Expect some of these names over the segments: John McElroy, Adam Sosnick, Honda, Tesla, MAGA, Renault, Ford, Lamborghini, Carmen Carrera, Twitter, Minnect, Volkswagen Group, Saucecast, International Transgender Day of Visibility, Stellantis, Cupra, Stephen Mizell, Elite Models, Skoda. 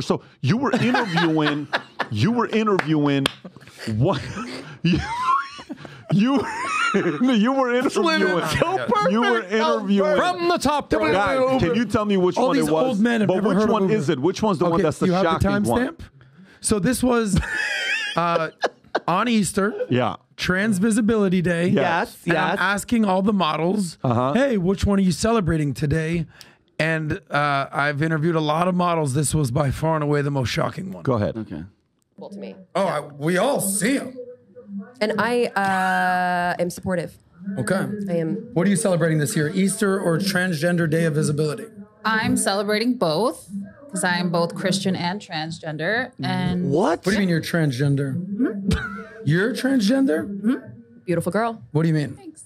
So you were interviewing, what? You were interviewing from the top. Guys, can you tell me which one it was? Old men have never heard of Uber. Is it? Which one's the one that's the shocking one? You have the timestamp? So this was on Easter. Yeah. Transvisibility Day. Yes. And I'm asking all the models, hey, which one are you celebrating today? And I've interviewed a lot of models. This was by far and away the most shocking one. Go ahead. Okay. Well, to me. Oh, yeah. We all see them. And I am supportive. Okay. I am. What are you celebrating this year, Easter or Transgender Day of Visibility? I'm celebrating both because I am both Christian and transgender. And what? What do you mean you're transgender? Mm-hmm. You're transgender? Mm-hmm. Beautiful girl. What do you mean? Thanks.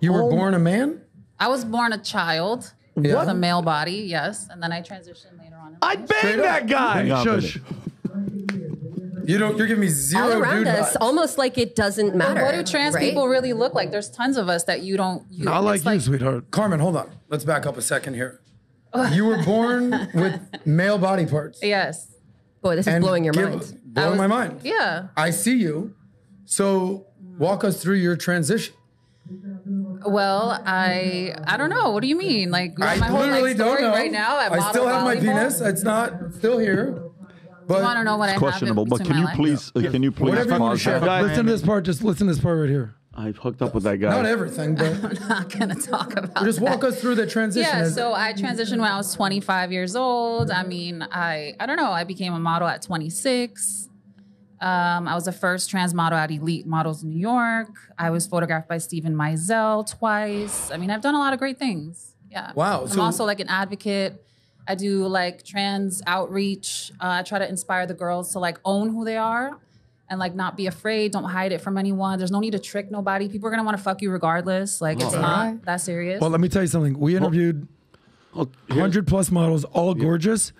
You were born a man? I was born a child. Yeah. With a male body, yes. And then I transitioned later on. I'd bang that guy. Shush. You don't, you're giving me zero all around dude us, vibes. Almost like it doesn't matter. And what do trans people really look like? There's tons of us that you don't. You, not like you, sweetheart. Carmen, hold on. Let's back up a second here. You were born with male body parts. Yes. Boy, this is blowing your mind. Blowing my mind. Yeah. I see you. So walk us through your transition. Well, I don't know. What do you mean? Like my whole life story right now. I still have my penis. It's not still here. But you want to know what I questionable. But can you please? Can you please? Listen to this part. Just listen to this part right here. I've hooked up with that guy. Not everything, but I'm not going to talk about it. Just walk us through the transition. Yeah, so I transitioned when I was 25 years old. I mean, I don't know. I became a model at 26. I was the first trans model at Elite Models in New York. I was photographed by Stephen Mizell twice. I mean, I've done a lot of great things. Yeah. Wow. I'm also like an advocate. I do like trans outreach. I try to inspire the girls to like own who they are and like not be afraid. Don't hide it from anyone. There's no need to trick nobody. People are going to want to fuck you regardless. Like it's not that serious. Well, let me tell you something. We interviewed 100 plus models, all gorgeous.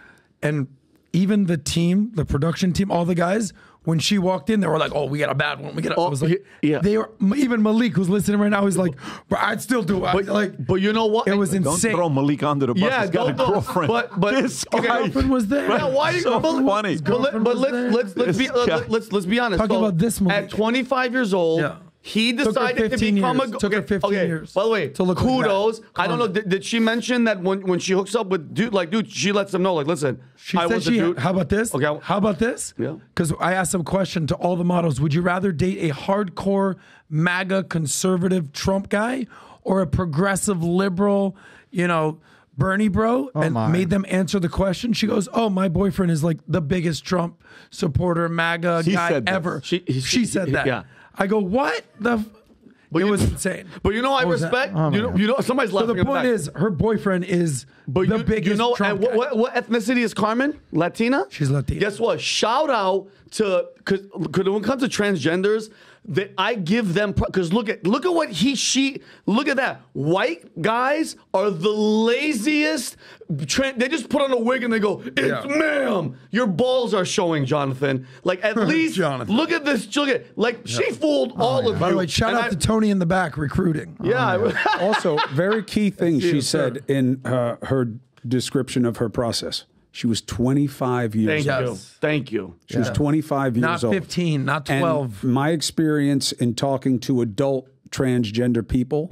And even the team, the production team, all the guys, when she walked in, they were like, "Oh, we got a bad one. We got." I was like, "Yeah." They were even Malik, who's listening right now, he's like, "But I'd still do it." But you know what? It was insane. Don't throw Malik under the bus. Yeah, he's got a girlfriend. But his girlfriend was there. Right? Yeah, why? So funny. But let's be honest. Talking about this Malik. At 25 years old. Yeah. He decided to become a... Took her 15 years. By the way, kudos. I don't know. Did she mention that when she hooks up with dude, like, dude, she lets them know, like, listen, I was a dude. How about this? Okay. How about this? Yeah. Because I asked a question to all the models. Would you rather date a hardcore MAGA conservative Trump guy or a progressive liberal, you know, Bernie bro? And made them answer the question. She goes, "Oh, my boyfriend is like the biggest Trump supporter, MAGA guy ever." She said that. Yeah. I go, what the? It was insane. But you know, I respect. Oh, you know, somebody's laughing. So the point is, her boyfriend is the biggest. You know, Trump guy. What ethnicity is Carmen? Latina. She's Latina. Guess what? Shout out to because when it comes to transgenders, that I give them because look at what she look at that. White guys are the laziest. They just put on a wig and they go, "It's ma'am." Your balls are showing, Jonathan. Like at least Jonathan. Look at this. Look at she fooled all of you. By the way, shout out to Tony in the back recruiting. Yeah. Also, very key thing she said in her description of her process. She was 25 years old. Thank you. She was 25 years old. Not 15, not 12. And my experience in talking to adult transgender people,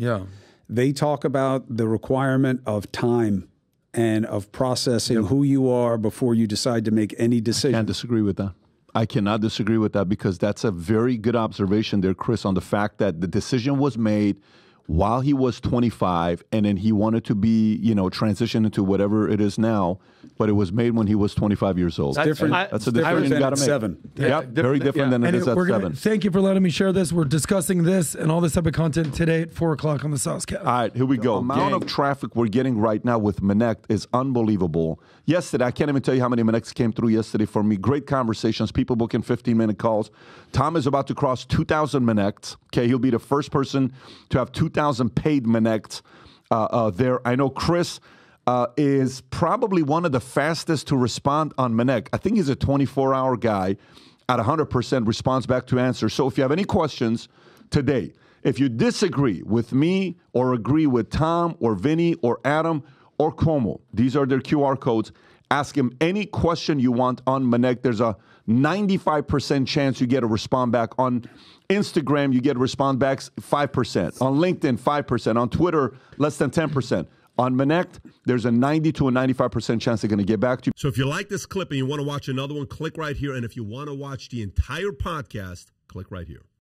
they talk about the requirement of time and of processing who you are before you decide to make any decision. I can't disagree with that. I cannot disagree with that because that's a very good observation there, Chris, on the fact that the decision was made while he was 25, and then he wanted to be, you know, transition into whatever it is now, but it was made when he was 25 years old. That's different. That's a different than at 7. Yep, very different than it is at 7. Thank you for letting me share this. We're discussing this and all this type of content today at 4 o'clock on the Saucecast. All right, here we go. The amount of traffic we're getting right now with Minnect is unbelievable. Yesterday, I can't even tell you how many Minnects came through yesterday for me. Great conversations, people booking 15-minute calls. Tom is about to cross 2,000 Minnects. Okay, he'll be the first person to have 2,000 paid Minnects there. I know Chris is probably one of the fastest to respond on Minnect. I think he's a 24-hour guy at 100% response back to answer. So if you have any questions today, if you disagree with me or agree with Tom or Vinny or Adam or Como, these are their QR codes. Ask him any question you want on Minnect. There's a 95% chance you get a respond back. On Instagram, you get respond backs 5%. On LinkedIn, 5%. On Twitter, less than 10%. On Minnect, there's a 90 to a 95% chance they're going to get back to you. So if you like this clip and you want to watch another one, click right here. And if you want to watch the entire podcast, click right here.